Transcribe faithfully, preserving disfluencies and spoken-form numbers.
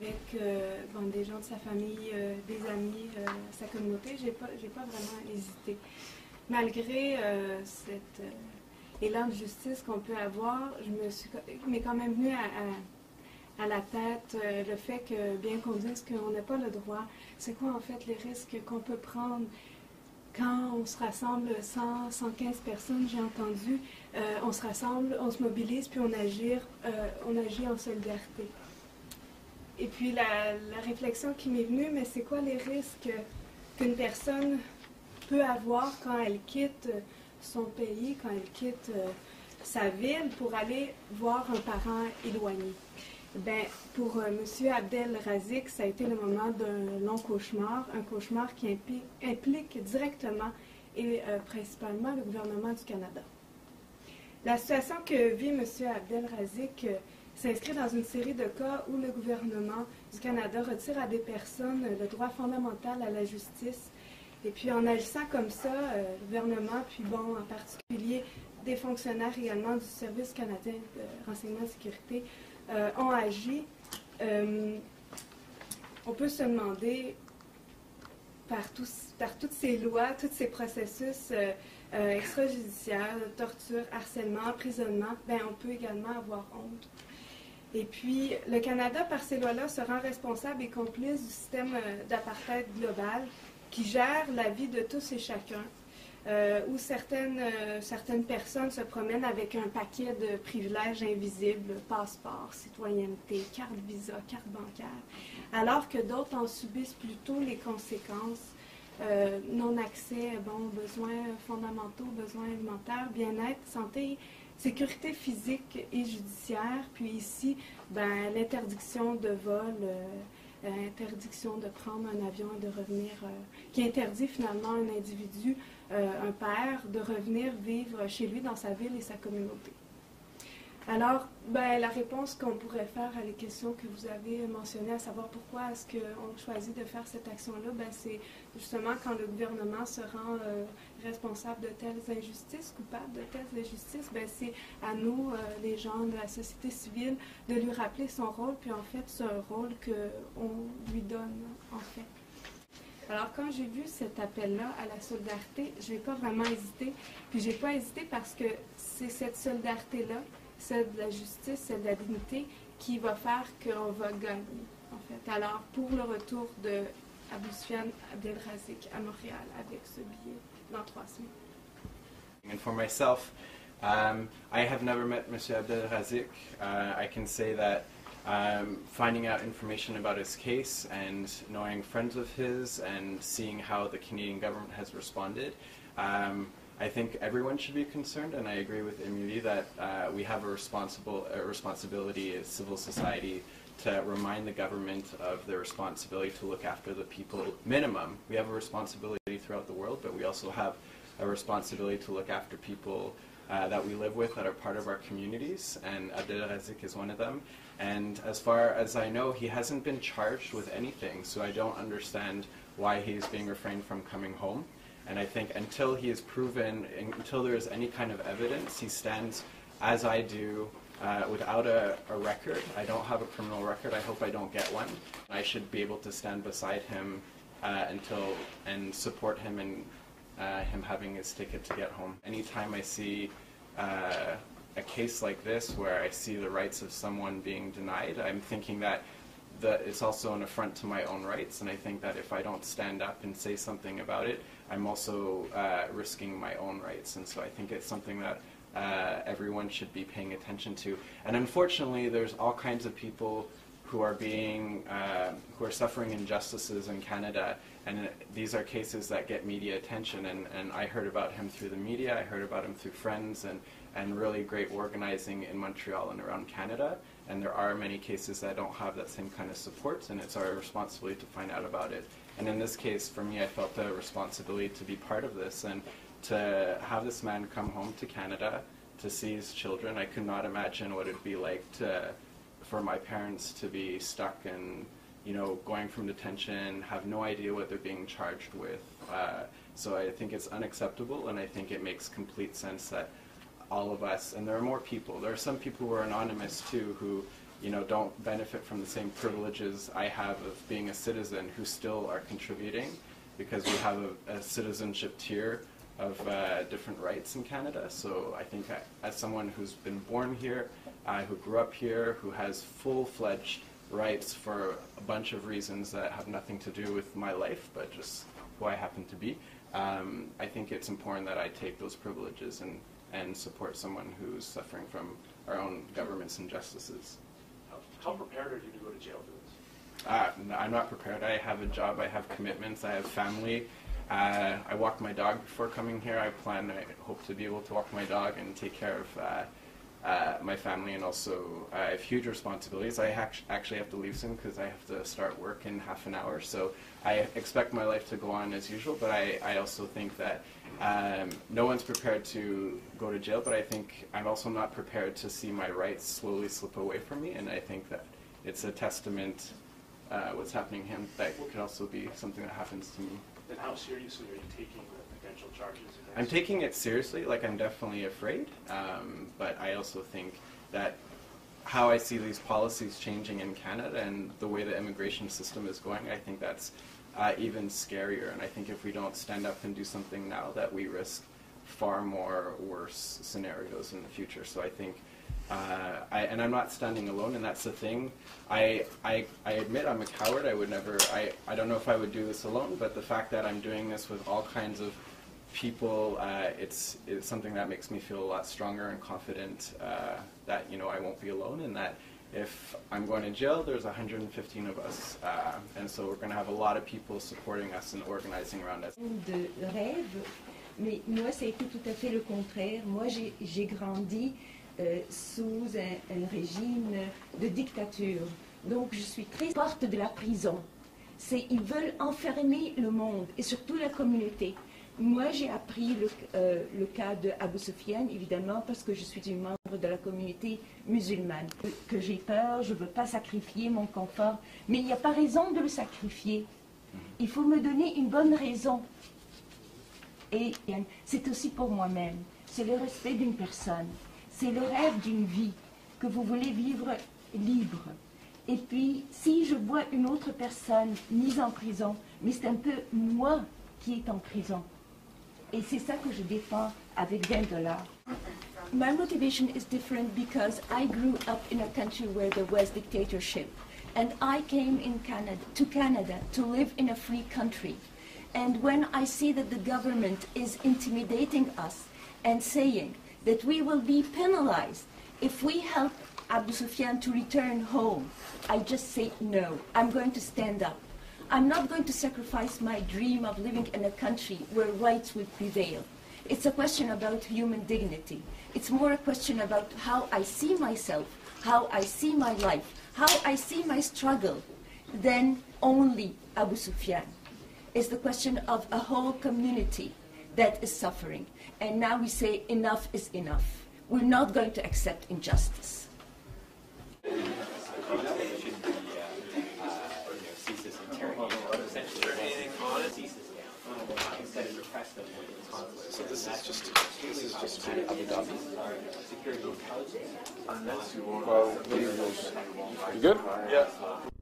avec euh, bon, des gens de sa famille, euh, des amis, euh, sa communauté, j'ai pas, j'ai pas vraiment hésité. Malgré euh, cet euh, élan de justice qu'on peut avoir, je me suis mais quand même venue à, à, à la tête euh, le fait que, bien qu'on dise qu'on n'a pas le droit, c'est quoi en fait les risques qu'on peut prendre quand on se rassemble cent, cent quinze personnes, j'ai entendu, euh, on se rassemble, on se mobilise, puis on agit, euh, on agit en solidarité. Et puis la, la réflexion qui m'est venue, mais c'est quoi les risques qu'une personne peut avoir quand elle quitte son pays, quand elle quitte euh, sa ville pour aller voir un parent éloigné? Ben, pour euh, M. Abdelrazik, ça a été le moment d'un long cauchemar, un cauchemar qui implique, implique directement et euh, principalement le gouvernement du Canada. La situation que vit M. Abdelrazik euh, s'inscrit dans une série de cas où le gouvernement du Canada retire à des personnes le droit fondamental à la justice. Et puis en agissant comme ça, euh, le gouvernement, puis bon, en particulier des fonctionnaires également du Service canadien de renseignement et sécurité, Euh, ont agi, euh, on peut se demander par, tout, par toutes ces lois, tous ces processus euh, euh, extrajudiciaires, torture, harcèlement, emprisonnement, ben, on peut également avoir honte. Et puis, le Canada, par ces lois-là, se rend responsable et complice du système euh, d'apartheid global qui gère la vie de tous et chacun, euh, où certaines, euh, certaines personnes se promènent avec un paquet de privilèges invisibles, passeport, citoyenneté, carte Visa, carte bancaire, alors que d'autres en subissent plutôt les conséquences, euh, non-accès, bon, besoins fondamentaux, besoins alimentaires, bien-être, santé, sécurité physique et judiciaire, puis ici, ben, l'interdiction de vol, euh, interdiction de prendre un avion et de revenir, euh, qui interdit finalement un individu, euh, un père, de revenir vivre chez lui dans sa ville et sa communauté. Alors, ben, la réponse qu'on pourrait faire à les questions que vous avez mentionnées, à savoir pourquoi est-ce qu'on choisit de faire cette action-là, ben, c'est justement quand le gouvernement se rend euh, responsable de telles injustices, coupable de telles injustices, ben, c'est à nous, euh, les gens de la société civile, de lui rappeler son rôle, puis en fait, c'est un rôle qu'on lui donne, en fait. Alors, quand j'ai vu cet appel-là à la solidarité, je n'ai pas vraiment hésité, puis je n'ai pas hésité parce que c'est cette solidarité-là, celle de la justice, celle de la dignité, qui va faire qu'on va gagner, en fait. Alors, pour le retour de Abousfian Abdelrazik à Montréal avec ce billet dans trois semaines. And for myself, um, I have never met Monsieur Abdelrazik. Uh, I can say that um, finding out information about his case and knowing friends of his and seeing how the Canadian government has responded, um, I think everyone should be concerned, and I agree with Emily that uh, we have a responsible a responsibility as civil society to remind the government of their responsibility to look after the people minimum. We have a responsibility throughout the world, but we also have a responsibility to look after people uh, that we live with that are part of our communities, and Abdelrazik is one of them. And as far as I know, he hasn't been charged with anything, so I don't understand why he's being refrained from coming home. And I think until he is proven, until there is any kind of evidence, he stands, as I do, uh, without a, a record. I don't have a criminal record. I hope I don't get one. I should be able to stand beside him uh, until and support him in uh, him having his ticket to get home. Anytime I see uh, a case like this where I see the rights of someone being denied, I'm thinking that that it's also an affront to my own rights, and I think that if I don't stand up and say something about it, I'm also uh, risking my own rights, and so I think it's something that uh, everyone should be paying attention to. And unfortunately, there's all kinds of people who are being, uh, who are suffering injustices in Canada, and these are cases that get media attention, and, and I heard about him through the media, I heard about him through friends, and, and really great organizing in Montreal and around Canada, and there are many cases that don't have that same kind of support, and it's our responsibility to find out about it. And in this case, for me, I felt the responsibility to be part of this, and to have this man come home to Canada to see his children. I could not imagine what it would be like to, for my parents to be stuck and, you know, going from detention, have no idea what they're being charged with. Uh, so I think it's unacceptable, and I think it makes complete sense that all of us, and there are more people, there are some people who are anonymous too, who you know, don't benefit from the same privileges I have of being a citizen, who still are contributing, because we have a, a citizenship tier of uh, different rights in Canada. So I think I, as someone who's been born here, uh, who grew up here, who has full-fledged rights for a bunch of reasons that have nothing to do with my life, but just who I happen to be, um, I think it's important that I take those privileges and, and support someone who's suffering from our own government's injustices. How, how prepared are you to go to jail for this? Uh, no, I'm not prepared. I have a job, I have commitments, I have family. Uh, I walked my dog before coming here. I plan, I hope to be able to walk my dog and take care of uh, Uh, my family, and also uh, I have huge responsibilities. I ha actually have to leave soon because I have to start work in half an hour, so I expect my life to go on as usual, but I, I also think that um, no one's prepared to go to jail, but I think I'm also not prepared to see my rights slowly slip away from me, and I think that it's a testament, uh, what's happening to him, that could also be something that happens to me. Then how seriously are you taking the potential charges? I'm taking it seriously. Like, I'm definitely afraid, um, but I also think that how I see these policies changing in Canada and the way the immigration system is going, I think that's uh, even scarier. And I think if we don't stand up and do something now, that we risk far more worse scenarios in the future. So I think, uh, I, and I'm not standing alone, and that's the thing. I, I, I admit I'm a coward. I would never, I, I don't know if I would do this alone, but the fact that I'm doing this with all kinds of people, uh, it's, it's something that makes me feel a lot stronger and confident uh, that, you know, I won't be alone, and that if I'm going to jail, there's one hundred fifteen of us, uh, and so we're going to have a lot of people supporting us and organizing around us. De rêve, mais moi, ça a été tout à fait le contraire. Moi, j'ai grandi euh, sous un, un régime de dictature, donc je suis très forte de la prison. C'est, ils veulent enfermer le monde et surtout la communauté. Moi, j'ai appris le, euh, le cas de Abousfian, évidemment, parce que je suis une membre de la communauté musulmane. Que j'ai peur, je ne veux pas sacrifier mon confort, mais il n'y a pas raison de le sacrifier. Il faut me donner une bonne raison. Et c'est aussi pour moi-même. C'est le respect d'une personne. C'est le rêve d'une vie que vous voulez vivre libre. Et puis, si je vois une autre personne mise en prison, mais c'est un peu moi qui est en prison. Et c'est ça que je défends avec vingt dollars. My motivation is different because I grew up in a country where there was dictatorship, and I came in Canada to Canada to live in a free country. And when I see that the government is intimidating us and saying that we will be penalized if we help Abousfian to return home, I just say no. I'm going to stand up. I'm not going to sacrifice my dream of living in a country where rights will prevail. It's a question about human dignity. It's more a question about how I see myself, how I see my life, how I see my struggle, than only Abousfian. It's the question of a whole community that is suffering. And now we say enough is enough. We're not going to accept injustice. So this is just this is just for Abu Dhabi. Unless you want, well, you good? Yeah.